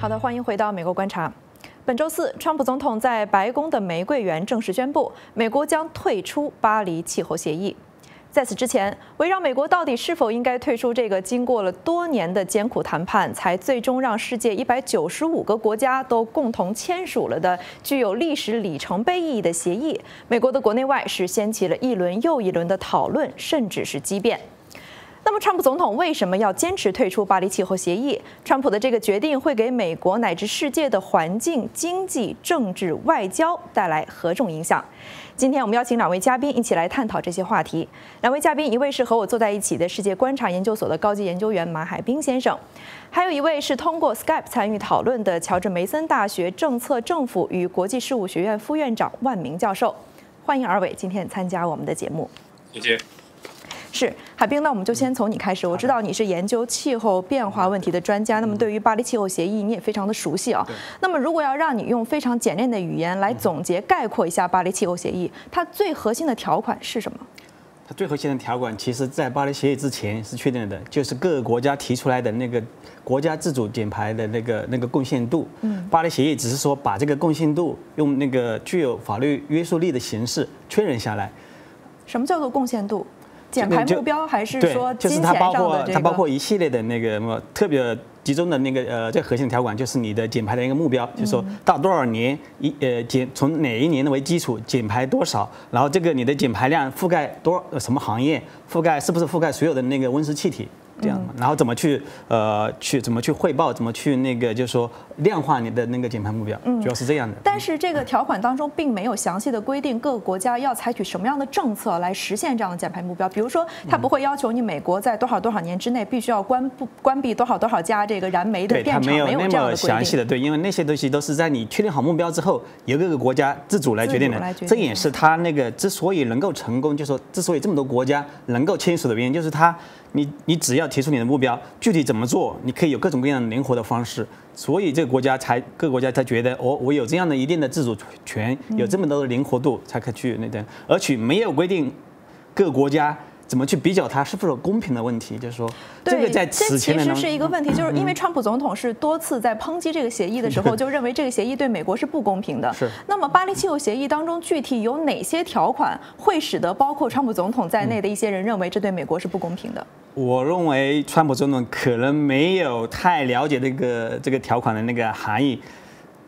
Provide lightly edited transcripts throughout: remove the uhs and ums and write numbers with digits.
好的，欢迎回到美国观察。 本周四，川普总统在白宫的玫瑰园正式宣布，美国将退出巴黎气候协议。在此之前，围绕美国到底是否应该退出这个经过了多年的艰苦谈判，才最终让世界195个国家都共同签署了的具有历史里程碑意义的协议，美国的国内外是掀起了一轮又一轮的讨论，甚至是激辩。 那么，川普总统为什么要坚持退出巴黎气候协议？川普的这个决定会给美国乃至世界的环境、经济、政治、外交带来何种影响？今天我们邀请两位嘉宾一起来探讨这些话题。两位嘉宾，一位是和我坐在一起的世界观察研究所的高级研究员马海滨先生，还有一位是通过 Skype 参与讨论的乔治梅森大学政策、政府与国际事务学院副院长万明教授。欢迎二位今天参加我们的节目。谢谢。 是海滨，那我们就先从你开始。我知道你是研究气候变化问题的专家，那么对于巴黎气候协议你也非常的熟悉啊。那么如果要让你用非常简练的语言来总结概括一下巴黎气候协议，它最核心的条款是什么？它最核心的条款，其实在巴黎协议之前是确定的，就是各个国家提出来的那个国家自主减排的那个贡献度。巴黎协议只是说把这个贡献度用那个具有法律约束力的形式确认下来。什么叫做贡献度？ 减排目标还是说金钱上的它包括一系列的那个什么特别集中的那个最核心的条款，就是你的减排的一个目标，就是说到多少年从哪一年为基础减排多少，然后这个你的减排量覆盖多什么行业，覆盖是不是覆盖所有的那个温室气体。 这样，然后怎么去汇报，怎么去那个，就是说量化你的那个减排目标，主要是这样的。但是这个条款当中并没有详细的规定各个国家要采取什么样的政策来实现这样的减排目标。比如说，它不会要求你美国在多少年之内必须要关闭多少家这个燃煤的电厂，没有这样的规定。它没有那么详细的，对，因为那些东西都是在你确定好目标之后，由各个国家自主来决定的。这也是它那个之所以能够成功，就是说之所以这么多国家能够签署的原因，就是它。 你只要提出你的目标，具体怎么做，你可以有各种各样的灵活的方式，所以这个各个国家才觉得我有这样的一定的自主权，有这么多的灵活度，才可以去那个，而且没有规定各个国家。 怎么去比较它是否有公平的问题？就是说，这个在此前其实是一个问题，就是因为川普总统是多次在抨击这个协议的时候，就认为这个协议对美国是不公平的。是。那么巴黎气候协议当中具体有哪些条款会使得包括川普总统在内的一些人认为这对美国是不公平的？我认为川普总统可能没有太了解这个条款的那个含义。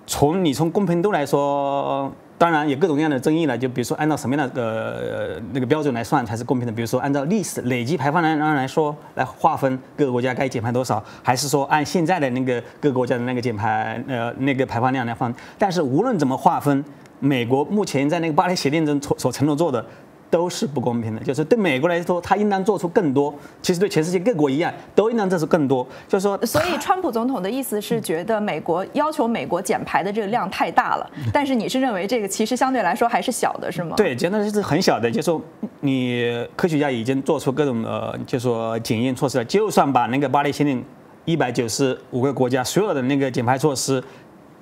从公平度来说。 当然有各种各样的争议了，就比如说按照什么样的那个标准来算才是公平的？比如说按照历史累积排放量来说来划分各个国家该减排多少，还是说按现在的那个各个国家的那个减排那个排放量来放？但是无论怎么划分，美国目前在那个巴黎协定中所承诺做的都是不公平的，就是对美国来说，它应当做出更多。其实对全世界各国一样，都应当做出更多。就是说，所以川普总统的意思是觉得美国要求美国减排的这个量太大了，但是你是认为这个其实相对来说还是小的，是吗？对，真的是很小的。就是说，你科学家已经做出各种就是说检验措施了。就算把那个巴黎协定195个国家所有的那个减排措施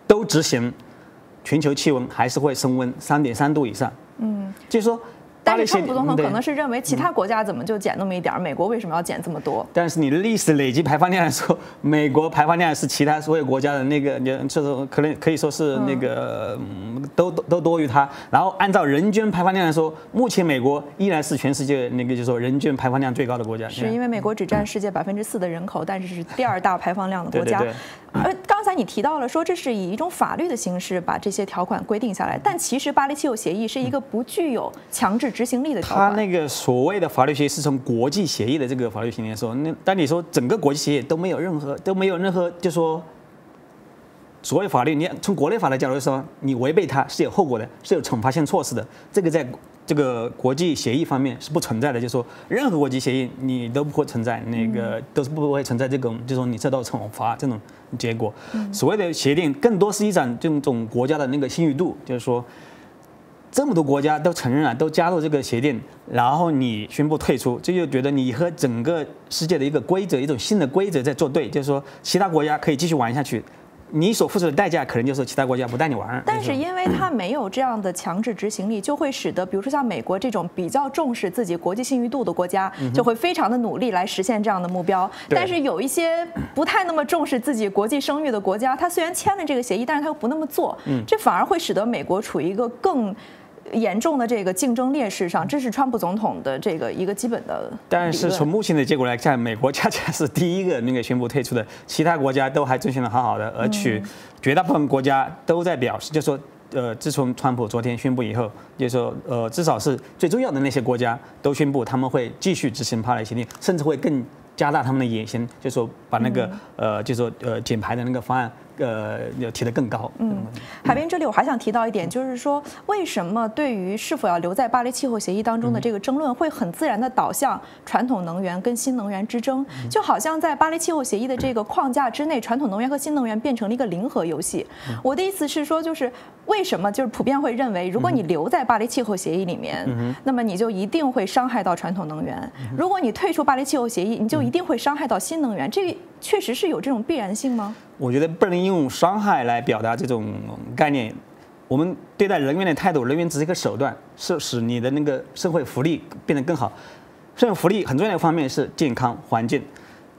都执行，全球气温还是会升温3.3度以上。嗯，就是说。 但是川普总统可能是认为其他国家怎么就减那么一点，美国为什么要减这么多？但是你的历史累积排放量来说，美国排放量是其他所有国家的那个，就是可以说是那个都多于它。然后按照人均排放量来说，目前美国依然是全世界那个就是说人均排放量最高的国家。是因为美国只占世界4%的人口，但是是第2大排放量的国家。对对对。 而刚才你提到了说，这是以一种法律的形式把这些条款规定下来，但其实巴黎气候协议是一个不具有强制执行力的条款。它那个所谓的法律协议是从国际协议的这个法律协议来说，那但你说整个国际协议都没有任何，就说所谓法律，你从国内法的角度说，你违背它是有后果的，是有惩罚性措施的。这个在这个国际协议方面是不存在的，就是说任何国际协议你都不会存在那个都是不会存在这种，就是说你受到惩罚这种。 结果，所谓的协定更多是一种这种国家的那个信誉度，就是说，这么多国家都承认了，都加入这个协定，然后你宣布退出，这就觉得你和整个世界的一个规则，一种新的规则在作对，就是说，其他国家可以继续玩下去，你所付出的代价可能就是其他国家不带你玩。但是因为它没有这样的强制执行力，就会使得比如说像美国这种比较重视自己国际信誉度的国家，就会非常的努力来实现这样的目标。但是有一些不太那么重视自己国际声誉的国家，它虽然签了这个协议，但是它又不那么做，这反而会使得美国处于一个更 严重的这个竞争劣势上，这是川普总统的这个一个基本的。但是从目前的结果来看，美国恰恰是第一个那个宣布退出的，其他国家都还遵循的好好的，而且绝大部分国家都在表示，就说自从川普昨天宣布以后，就说至少是最重要的那些国家都宣布他们会继续执行《巴黎协定》，甚至会更 加大他们的野心，就说把那个减排的那个方案要提得更高。海滨，这里我还想提到一点，就是说为什么对于是否要留在巴黎气候协议当中的这个争论，会很自然的导向传统能源跟新能源之争，就好像在巴黎气候协议的这个框架之内，传统能源和新能源变成了一个零和游戏。我的意思是说，就是为什么就是普遍会认为，如果你留在巴黎气候协议里面，那么你就一定会伤害到传统能源；如果你退出巴黎气候协议，你就 一定会伤害到新能源，这个确实是有这种必然性吗？我觉得不能用伤害来表达这种概念。我们对待人员的态度，人员只是一个手段，是使你的那个社会福利变得更好。社会福利很重要的方面是健康、环境。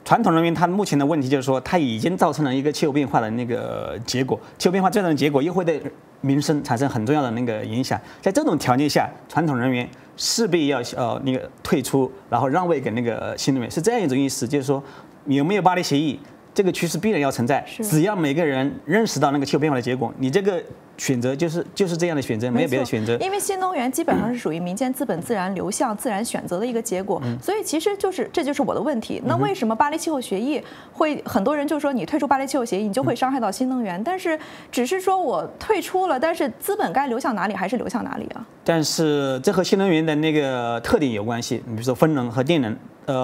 传统能源它目前的问题就是说，它已经造成了一个气候变化的那个结果，气候变化最大的结果又会对民生产生很重要的那个影响。在这种条件下，传统能源 势必要那个退出，然后让位给那个新能源，是这样一种意思，就是说有没有巴黎协议，这个趋势必然要存在。只要每个人认识到那个气候变化的结果，你这个 选择就是这样的选择，没有别的选择。因为新能源基本上是属于民间资本自然流向、自然选择的一个结果，所以其实这就是我的问题。那为什么巴黎气候协议会很多人就说你退出巴黎气候协议，你就会伤害到新能源？但是只是说我退出了，但是资本该流向哪里还是流向哪里啊？但是这和新能源的那个特点有关系，你比如说风能和电能，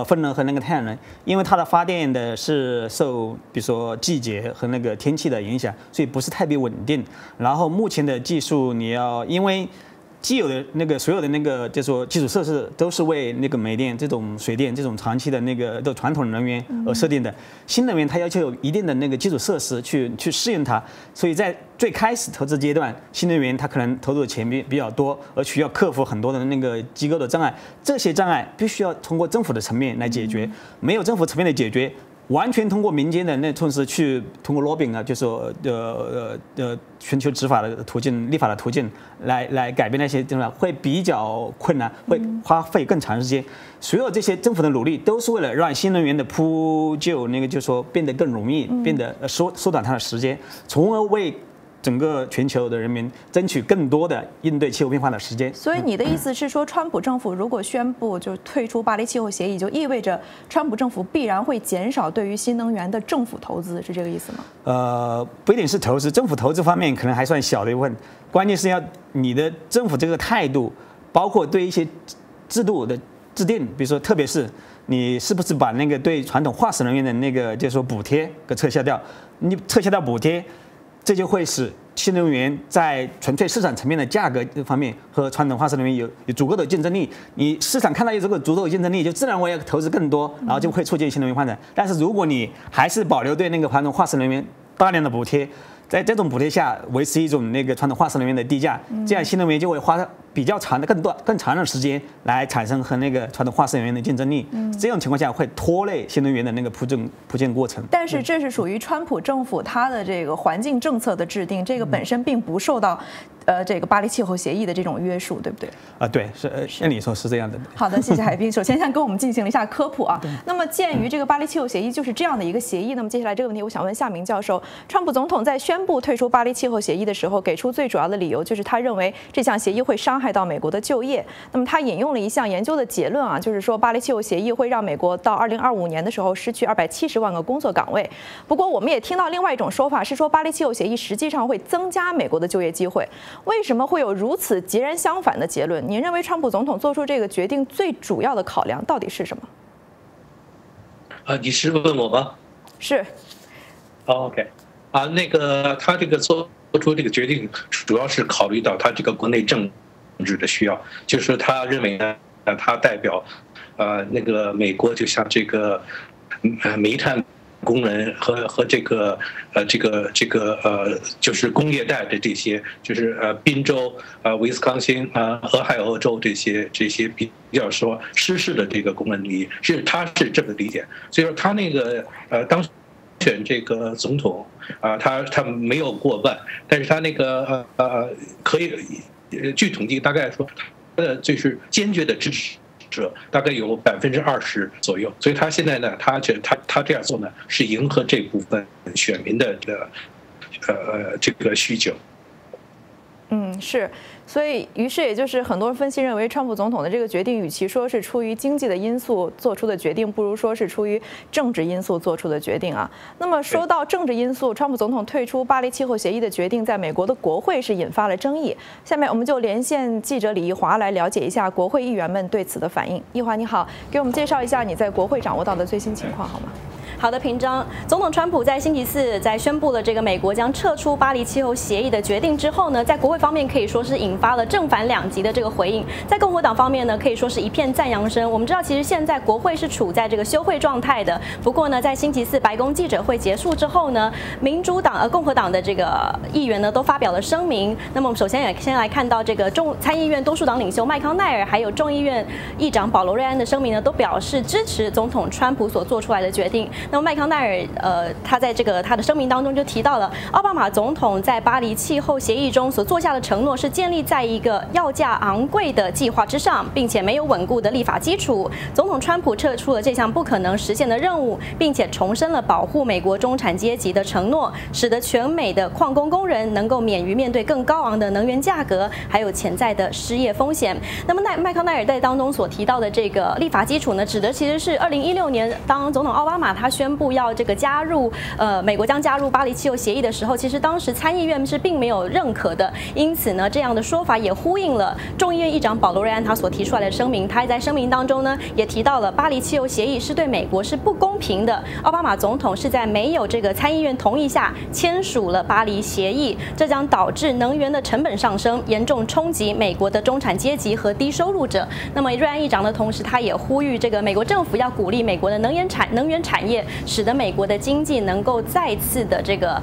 风能和那个太阳能，因为它的发电的是受比如说季节和那个天气的影响，所以不是特别稳定。然后 目前的技术，你要因为既有的那个所有的那个，就是说基础设施都是为那个煤电这种、水电这种长期的那个的传统能源而设定的。新能源它要求有一定的那个基础设施去适应它，所以在最开始投资阶段，新能源它可能投入的钱比较多，而需要克服很多的那个机构的障碍。这些障碍必须要通过政府的层面来解决，没有政府层面的解决， 完全通过民间的那措施去通过 lobbying 啊，就是说全球执法的途径、立法的途径来改变那些政策，会比较困难，会花费更长时间。所有这些政府的努力都是为了让新能源的铺就那个，就是说变得更容易，变得缩短它的时间，从而为 整个全球的人民争取更多的应对气候变化的时间。所以你的意思是说，川普政府如果宣布就退出巴黎气候协议，就意味着川普政府必然会减少对于新能源的政府投资，是这个意思吗？不一定是投资，政府投资方面可能还算小的一部分，关键是要你的政府这个态度，包括对一些制度的制定，比如说特别是 你是不是把那个对传统化石能源的那个就是说补贴给撤销掉？你撤销掉补贴， 这就会使新能源在纯粹市场层面的价格方面和传统化石能源有足够的竞争力。你市场看到有这个足够的竞争力，就自然我要投资更多，然后就会促进新能源发展。但是如果你还是保留对那个传统化石能源大量的补贴，在这种补贴下维持一种那个传统化石能源的低价，这样新能源就会花比较长的、更长的时间来产生和那个传统化石能源的竞争力。这种情况下会拖累新能源的那个铺建过程。但是这是属于川普政府它的这个环境政策的制定，这个本身并不受到 这个巴黎气候协议的这种约束，对不对？对，是按理说是这样的。好的，谢谢海滨。首先先跟我们进行了一下科普啊。那么鉴于这个巴黎气候协议就是这样的一个协议，那么接下来这个问题，我想问夏明教授，川普总统在宣布退出巴黎气候协议的时候，给出最主要的理由就是他认为这项协议会伤害到美国的就业。那么他引用了一项研究的结论啊，就是说巴黎气候协议会让美国到2025年的时候失去270万个工作岗位。不过我们也听到另外一种说法是说，巴黎气候协议实际上会增加美国的就业机会。 为什么会有如此截然相反的结论？您认为川普总统做出这个决定最主要的考量到底是什么？你是问我吗？是。OK， 他这个做出这个决定，主要是考虑到他这个国内政治的需要，就是他认为呢，他代表美国就像这个煤炭工人和就是工业带的这些，就是宾州威斯康星俄亥俄州这些比较说失事的这个工人利益，他是这么理解，所以说他那个当选这个总统他没有过半，但是他那个可以据统计大概说他的就是坚决的支持者大概有20%左右，所以他现在呢，他这样做呢，是迎合这部分选民的这个需求。嗯，是，所以于是也就是很多分析认为，川普总统的这个决定，与其说是出于经济的因素做出的决定，不如说是出于政治因素做出的决定啊。那么说到政治因素，川普总统退出巴黎气候协议的决定，在美国的国会是引发了争议。下面我们就连线记者李奕华来了解一下国会议员们对此的反应。奕华你好，给我们介绍一下你在国会掌握到的最新情况好吗？好的，平章。总统川普在星期四在宣布了这个美国将撤出巴黎气候协议的决定之后呢，在国会方面可以说是引发了正反两极的这个回应。在共和党方面呢，可以说是一片赞扬声。我们知道，其实现在国会是处在这个休会状态的。不过呢，在星期四白宫记者会结束之后呢，民主党共和党的这个议员呢都发表了声明。那么我们首先也先来看到这个参议院多数党领袖麦康奈尔，还有众议院议长保罗瑞安的声明呢，都表示支持总统川普所做出来的决定。那么麦康奈尔，他在这个他的声明当中就提到了，奥巴马总统在巴黎气候协议中所做下的承诺是建立在一个要价昂贵的计划之上，并且没有稳固的立法基础。总统川普撤出了这项不可能实现的任务，并且重申了保护美国中产阶级的承诺，使得全美的矿工工人能够免于面对更高昂的能源价格，还有潜在的失业风险。那么麦康奈尔在当中所提到的这个立法基础呢，指的其实是2016年当总统奥巴马他宣布要这个加入美国将加入巴黎气候协议的时候，其实当时参议院是并没有认可的，因此呢，这样的说法也呼应了众议院议长保罗瑞安他所提出来的声明。他在声明当中呢，也提到了巴黎气候协议是对美国是不公平的。奥巴马总统是在没有这个参议院同意下签署了巴黎协议，这将导致能源的成本上升，严重冲击美国的中产阶级和低收入者。那么瑞安议长的同时，他也呼吁这个美国政府要鼓励美国的能源产业。使得美国的经济能够再次的这个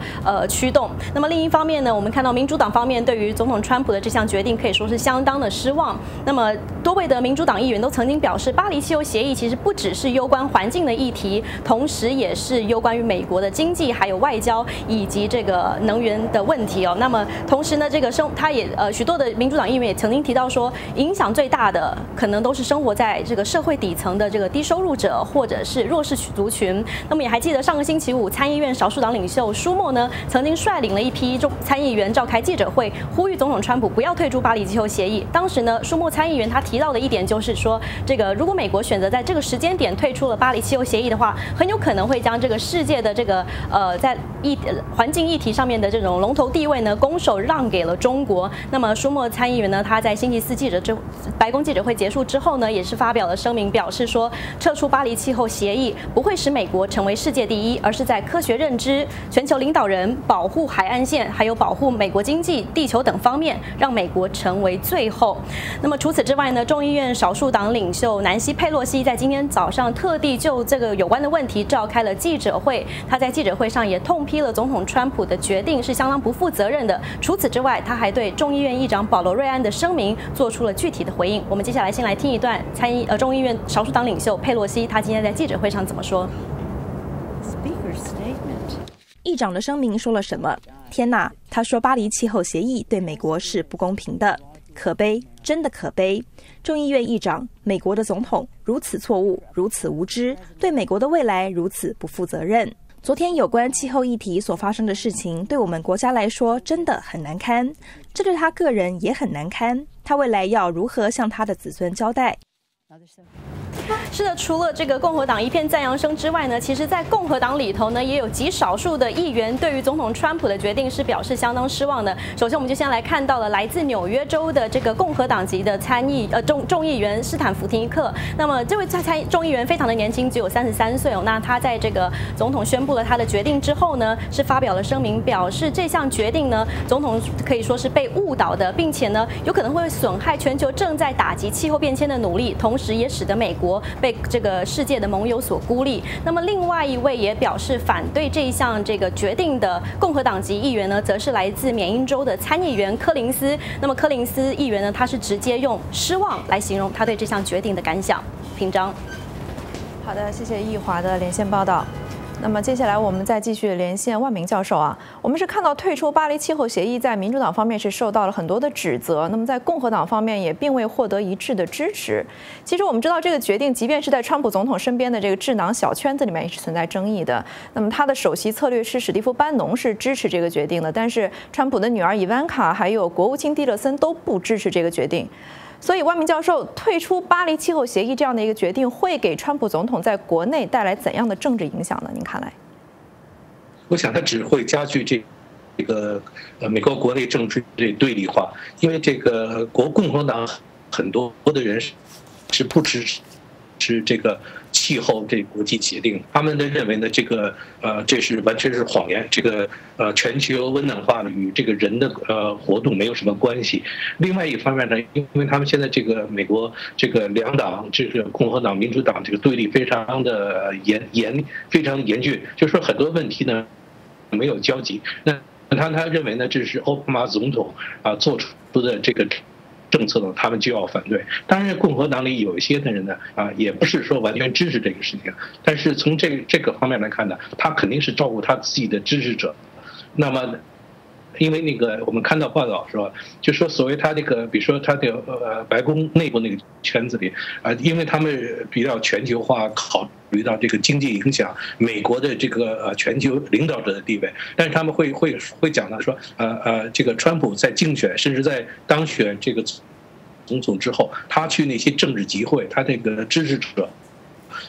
驱动。那么另一方面呢，我们看到民主党方面对于总统川普的这项决定可以说是相当的失望。那么多位的民主党议员都曾经表示，巴黎气候协议其实不只是攸关环境的议题，同时也是攸关于美国的经济、还有外交以及这个能源的问题哦。那么同时呢，这个他也许多的民主党议员也曾经提到说，影响最大的可能都是生活在这个社会底层的这个低收入者或者是弱势族群。那么也还记得上个星期五，参议院少数党领袖舒默呢，曾经率领了一批参议员召开记者会，呼吁总统川普不要退出巴黎气候协议。当时呢，舒默参议员他提到的一点就是说，这个如果美国选择在这个时间点退出了巴黎气候协议的话，很有可能会将这个世界的这个在环境议题上面的这种龙头地位呢，拱手让给了中国。那么舒默参议员呢，他在星期四白宫记者会结束之后呢，也是发表了声明，表示说，撤出巴黎气候协议不会使美国成为世界第一，而是在科学认知、全球领导人、保护海岸线，还有保护美国经济、地球等方面，让美国成为最后。那么除此之外呢，众议院少数党领袖南希·佩洛西在今天早上特地就这个有关的问题召开了记者会。她在记者会上也痛批了总统川普的决定是相当不负责任的。除此之外，她还对众议院议长保罗·瑞安的声明做出了具体的回应。我们接下来先来听一段众议院少数党领袖佩洛西她今天在记者会上怎么说。议长的声明说了什么？天哪！他说巴黎气候协议对美国是不公平的，可悲，真的可悲。众议院议长，美国的总统如此错误，如此无知，对美国的未来如此不负责任。昨天有关气候议题所发生的事情，对我们国家来说真的很难堪，这对他个人也很难堪。他未来要如何向他的子孙交代？是的，除了这个共和党一片赞扬声之外呢，其实在共和党里头呢，也有极少数的议员对于总统川普的决定是表示相当失望的。首先我们就先来看到了来自纽约州的这个共和党籍的众议员斯坦福廷克。那么这位众议员非常的年轻，只有33岁哦。那他在这个总统宣布了他的决定之后呢，是发表了声明，表示这项决定呢，总统可以说是被误导的，并且呢有可能会损害全球正在打击气候变迁的努力，同时时也使得美国被这个世界的盟友所孤立。那么另外一位也表示反对这一项这个决定的共和党籍议员呢，则是来自缅因州的参议员柯林斯。那么柯林斯议员呢，他是直接用失望来形容他对这项决定的感想。平章。好的，谢谢易华的连线报道。 那么接下来我们再继续连线万明教授啊，我们是看到退出巴黎气候协议在民主党方面是受到了很多的指责，那么在共和党方面也并未获得一致的支持。其实我们知道这个决定，即便是在川普总统身边的这个智囊小圈子里面也是存在争议的。那么他的首席策略师史蒂夫·班农是支持这个决定的，但是川普的女儿伊万卡还有国务卿蒂勒森都不支持这个决定。 所以，万明教授，退出巴黎气候协议这样的一个决定，会给川普总统在国内带来怎样的政治影响呢？您看来，我想他只会加剧这个美国国内政治的对立化，因为这个共和党很多的人是不支持这个气候这国际协定，他们认为呢，这个这是完全是谎言，这个全球温暖化与这个人的活动没有什么关系。另外一方面呢，因为他们现在这个美国这个两党，这个共和党、民主党这个对立非常的严峻，就是说很多问题呢没有交集。那他认为呢，这是奥巴马总统啊做出的这个。 政策呢，他们就要反对。当然，共和党里有一些的人呢，也不是说完全支持这个事情。但是从这个方面来看呢，他肯定是照顾他自己的支持者。那么，因为那个我们看到报道说，就说所谓他这个，比如说他的白宫内部那个圈子里啊，因为他们比较全球化考虑到这个经济影响，美国的这个全球领导者的地位，但是他们会讲到说，这个川普在竞选，甚至在当选这个总统之后，他去那些政治集会，他这个支持者，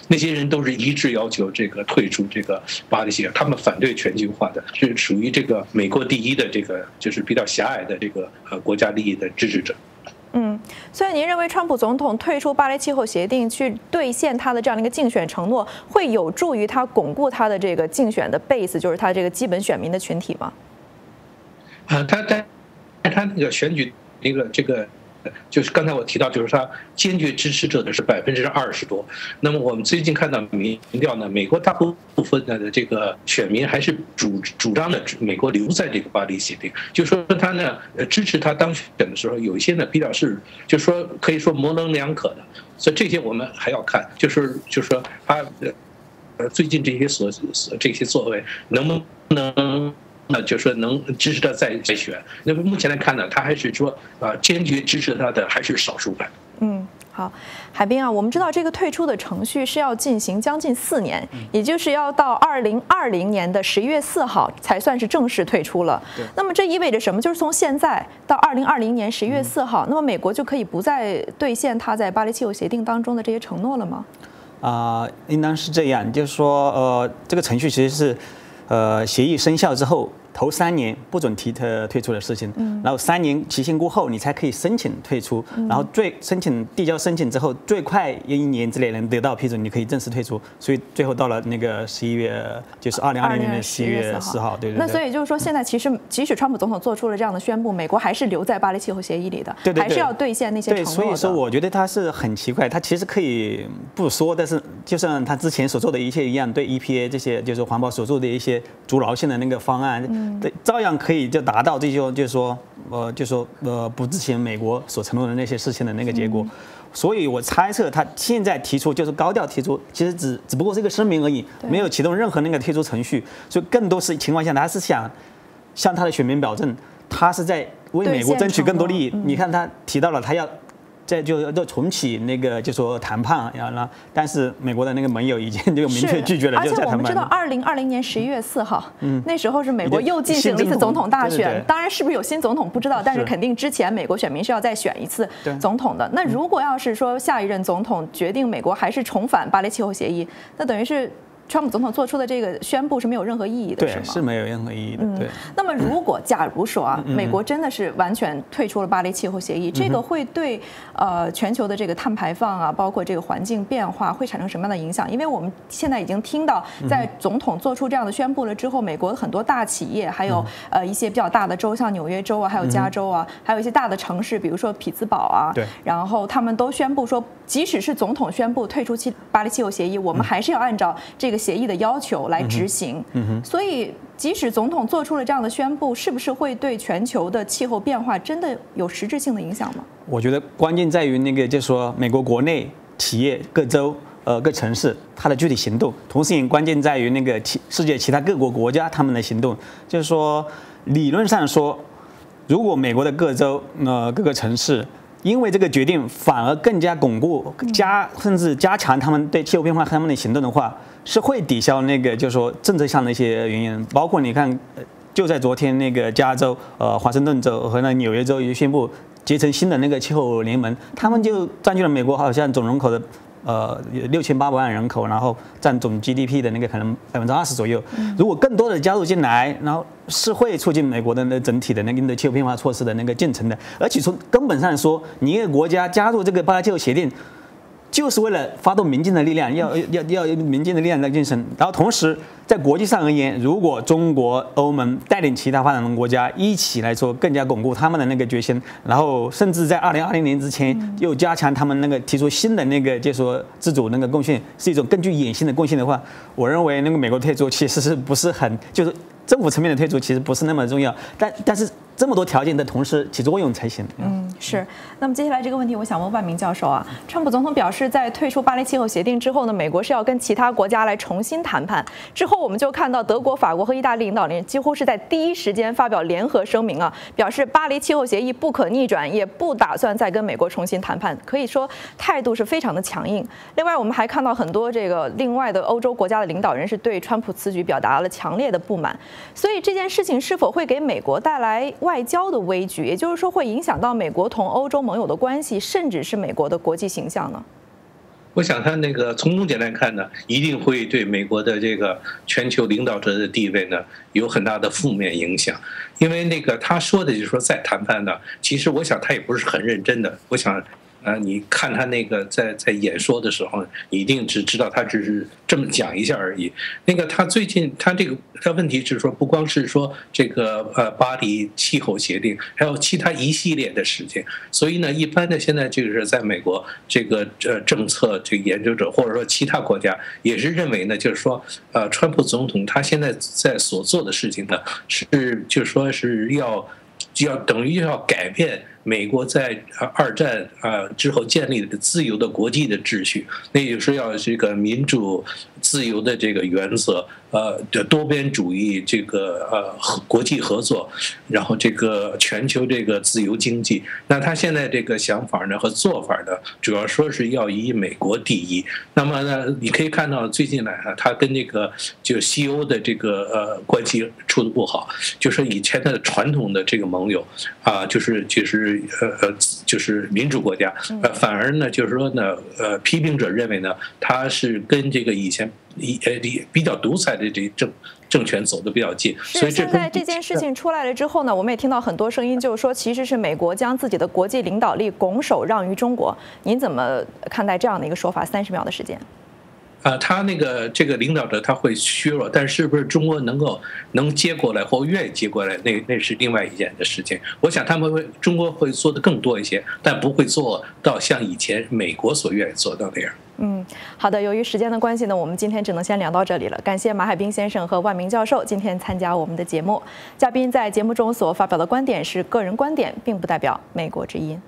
那些人都是一致要求这个退出这个巴黎协定，他们反对全球化的，是属于这个美国第一的这个就是比较狭隘的这个国家利益的支持者。 嗯，所以您认为川普总统退出巴黎气候协定，去兑现他的这样的一个竞选承诺，会有助于他巩固他的这个竞选的 base， 就是他这个基本选民的群体吗？他那个选举那个就是刚才我提到，就是他坚决支持者的是20%多。那么我们最近看到民调呢，美国大部分的这个选民还是主张的美国留在这个巴黎协定。就说他呢，支持他当选的时候，有一些呢比较是，就说可以说模棱两可的。所以这些我们还要看，就是说他最近这些作为能不能。 就说能支持他再选，那么目前来看呢，他还是说坚决支持他的还是少数派。嗯，好，海滨啊，我们知道这个退出的程序是要进行将近4年，也就是要到2020年的11月4号才算是正式退出了。那么这意味着什么？就是从现在到2020年11月4号，那么美国就可以不再兑现他在巴黎气候协定当中的这些承诺了吗？应当是这样，就是说这个程序其实是。 协议生效之后，头3年不准提退出的事情，然后3年期限过后，你才可以申请退出，然后递交申请之后，最快1年之内能得到批准，你可以正式退出。所以最后到了那个11月，就是2020年的11月4号，对对。那所以就是说，现在其实即使川普总统做出了这样的宣布，美国还是留在巴黎气候协议里的，还是要兑现那些承诺的。对，所以说我觉得他是很奇怪，他其实可以不说，但是就像他之前所做的一切一样，对 EPA 这些就是环保所做的一些。 阻挠性的那个方案，对，照样可以就达到这就不执行美国所承诺的那些事情的那个结果。所以我猜测他现在提出就是高调提出，其实只不过是一个声明而已，没有启动任何那个退出程序。所以更多是情况下，他是想向他的选民保证，他是在为美国争取更多利益。你看他提到了，他要。 这就重启那个就说谈判，然后呢，但是美国的那个盟友已经就明确拒绝了，就在谈判。而且我们知道，2020年11月4号，那时候是美国又进行了一次总统大选，对对对当然是不是有新总统不知道，但是肯定之前美国选民是要再选一次总统的。那如果要是说下一任总统决定美国还是重返巴黎气候协议，那等于是川普总统做出的这个宣布是没有任何意义的，是吗？对，是没有任何意义的。对。那么，如果假如说啊，美国真的是完全退出了巴黎气候协议，这个会对全球的这个碳排放啊，包括这个环境变化会产生什么样的影响？因为我们现在已经听到，在总统做出这样的宣布了之后，美国很多大企业，还有一些比较大的州，像纽约州啊，还有加州啊，还有一些大的城市，比如说匹兹堡啊，对，然后他们都宣布说，即使是总统宣布退出巴黎气候协议，我们还是要按照这个协议的要求来执行，所以即使总统做出了这样的宣布，是不是会对全球的气候变化真的有实质性的影响吗？我觉得关键在于那个，就是说美国国内企业、各州、各城市它的具体行动，同时也关键在于那个世界其他各国国家他们的行动。就是说，理论上说，如果美国的各州、各个城市，因为这个决定反而更加巩固、甚至加强他们对气候变化他们的行动的话，是会抵消那个，就是说政策上的一些原因。包括你看，就在昨天那个加州、华盛顿州和那纽约州也宣布结成新的那个气候联盟，他们就占据了美国好像总人口的6800万人口，然后占总 GDP 的那个可能20%左右。如果更多的加入进来，然后是会促进美国的那整体的那个气候变化措施的那个进程的。而且从根本上说，你一个国家加入这个巴黎气候协定，就是为了发动民间的力量，要民间的力量来进行。然后同时，在国际上而言，如果中国、欧盟带领其他发展中国家一起来说，更加巩固他们的那个决心，然后甚至在2020年之前又加强他们那个提出新的那个，就是说自主那个贡献，是一种更具野心的贡献的话，我认为那个美国退出其实是不是很，就是政府层面的退出其实不是那么重要，但是这么多条件的同时起作用才行。是。那么接下来这个问题，我想问万明教授啊，川普总统表示，在退出巴黎气候协定之后呢，美国是要跟其他国家来重新谈判。之后我们就看到德国、法国和意大利领导人几乎是在第一时间发表联合声明啊，表示巴黎气候协议不可逆转，也不打算再跟美国重新谈判，可以说态度是非常的强硬。另外，我们还看到很多这个另外的欧洲国家的领导人是对川普此举表达了强烈的不满，所以这件事情是否会给美国带来外交的危局，也就是说会影响到美国同欧洲盟友的关系，甚至是美国的国际形象呢？我想他那个从中间来看呢，一定会对美国的这个全球领导者的地位呢有很大的负面影响。因为那个他说的就是说再谈判呢，其实我想他也不是很认真的。我想你看他那个在演说的时候，你一定只知道他只是这么讲一下而已。那个他最近他这个他问题是说，不光是说这个巴黎气候协定，还有其他一系列的事情。所以呢，一般的现在就是在美国这个政策这个研究者，或者说其他国家也是认为呢，就是说川普总统他现在在所做的事情呢，是就是说是要等于要改变美国在二战之后建立的自由的国际的秩序，那就是要这个民主自由的这个原则，多边主义，这个国际合作，然后这个全球这个自由经济。那他现在这个想法呢和做法呢，主要说是要以美国第一。那么呢，你可以看到最近来啊，他跟这个就西欧的这个关系处得不好，就是以前的传统的这个盟友啊，就是民主国家，反而呢，就是说呢，批评者认为呢，他是跟这个以前比较独裁的这政权走得比较近，所以现在这件事情出来了之后呢，我们也听到很多声音，就是说其实是美国将自己的国际领导力拱手让于中国。您怎么看待这样的一个说法？30秒的时间。他那个这个领导者他会削弱，但是不是中国能接过来或愿意接过来，那是另外一件的事情。我想他们中国会做的更多一些，但不会做到像以前美国所愿意做到那样。好的，由于时间的关系呢，我们今天只能先聊到这里了。感谢马海滨先生和万明教授今天参加我们的节目。嘉宾在节目中所发表的观点是个人观点，并不代表美国之音。